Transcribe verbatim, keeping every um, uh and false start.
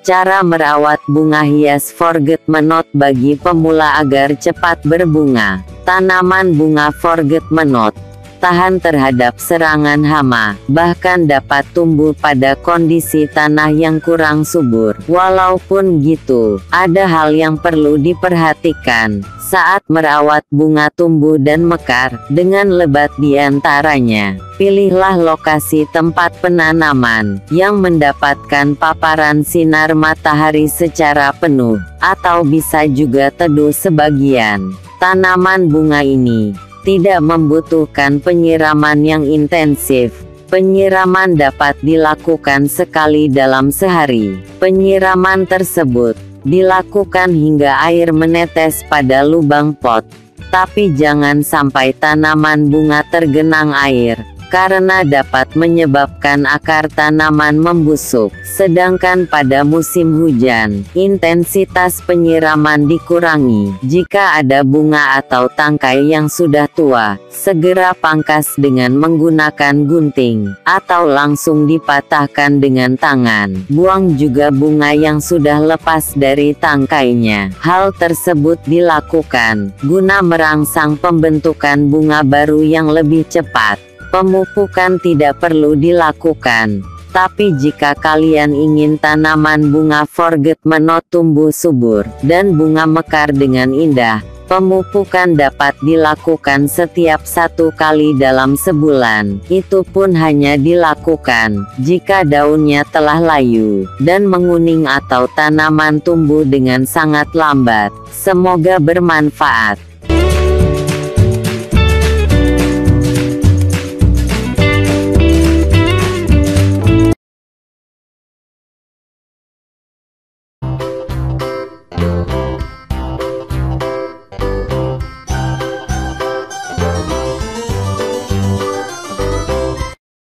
Cara merawat bunga hias Forget Me Not bagi pemula agar cepat berbunga. Tanaman bunga Forget Me Not tahan terhadap serangan hama, bahkan dapat tumbuh pada kondisi tanah yang kurang subur. Walaupun gitu, ada hal yang perlu diperhatikan saat merawat bunga tumbuh dan mekar dengan lebat. Di antaranya, pilihlah lokasi tempat penanaman yang mendapatkan paparan sinar matahari secara penuh, atau bisa juga teduh sebagian. Tanaman bunga ini tidak membutuhkan penyiraman yang intensif. Penyiraman dapat dilakukan sekali dalam sehari. Penyiraman tersebut dilakukan hingga air menetes pada lubang pot. Tapi jangan sampai tanaman bunga tergenang air, karena dapat menyebabkan akar tanaman membusuk. Sedangkan pada musim hujan, intensitas penyiraman dikurangi. Jika ada bunga atau tangkai yang sudah tua, segera pangkas dengan menggunakan gunting, atau langsung dipatahkan dengan tangan. Buang juga bunga yang sudah lepas dari tangkainya. Hal tersebut dilakukan guna merangsang pembentukan bunga baru yang lebih cepat. Pemupukan tidak perlu dilakukan, tapi jika kalian ingin tanaman bunga Forget Me Not tumbuh subur dan bunga mekar dengan indah, pemupukan dapat dilakukan setiap satu kali dalam sebulan. Itu pun hanya dilakukan jika daunnya telah layu dan menguning atau tanaman tumbuh dengan sangat lambat. Semoga bermanfaat.